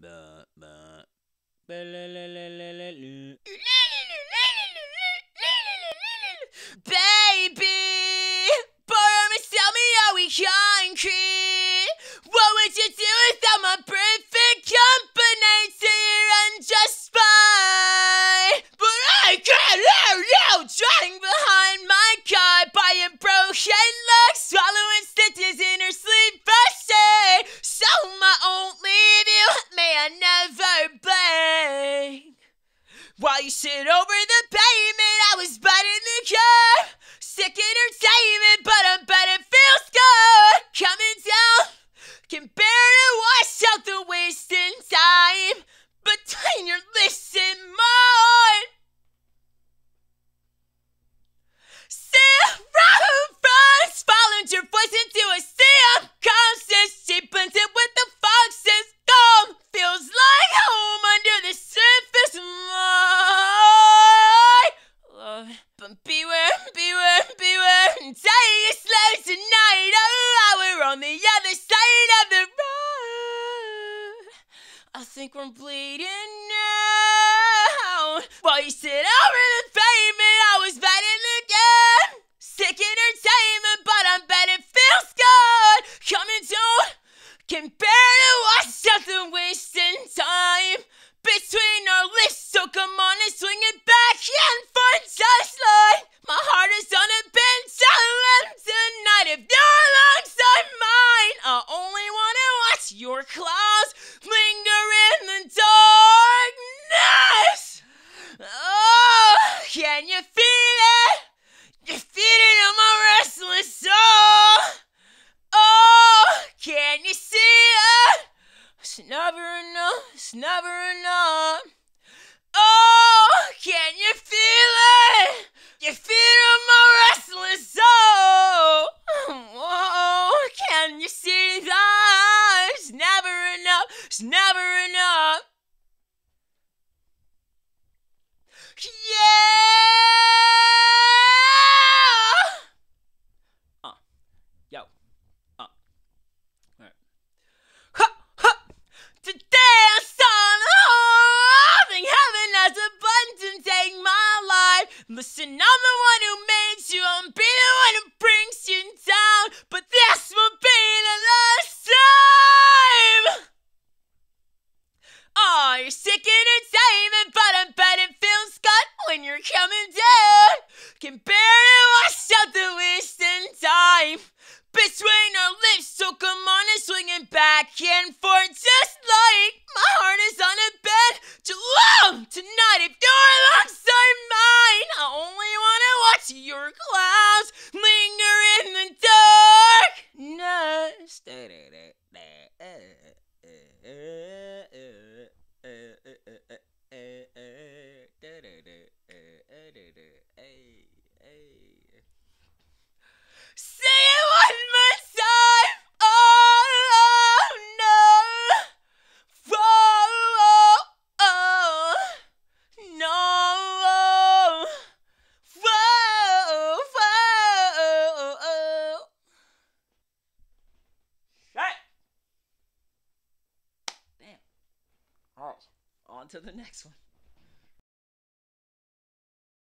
Baby, borrow me, sell me, are we country? What would you do without my perfect company? You're unjust spy, but I can't hear you trying behind my car, buying broken luck, swallowing stitches in her sleep. I say, so I won't leave you. May I never blame. While you sit over the pavement, I was biting the curb. Sick entertainment, but I bet it feels good. Coming down, can bear to wash out the wasting time between your lips and mine. See round fronts, following your voice into a sea of conscience. She blends it with the foxes. Dumb feels like home under the surface. My love, but beware, beware, beware. Take it slow tonight. Oh, we're on the other side of the road. I think we're bleeding now. While you sit over the pavement, I was batting again. Sick entertainment, but I bet it feels good. Coming soon, can bear to watch out the wasting time between our lips. So come on and swing it back and forth just like my heart is on a bench. Tonight, if you're alongside mine, I only want to watch your clouds linger in the darkness. Oh, can you feel it? You're feeding on my restless soul. Oh, can you see it? It's never enough, it's never enough. Oh, can you feel it? You feel my restless soul. Oh, can you see that? It's never enough, it's never enough. Yeah! Yo. Alright. Ha! Ha! Today I abundant take my life. Listen, I'm the one who made you. I'll be the one who brings you down. But this will be the last time. Oh, you're sick entertainment, but I bet it feels good when you're coming down. Can bear to wash out the wasting time between our lips. So come on and swing it back and forth just like my heart is on a bed to love tonight. If you're alongside mine, I only want to watch your clouds linger in the darkness. Say it one more time. Oh no. Whoa, oh no. Whoa, whoa. Shut. Damn. All right. On to the next one.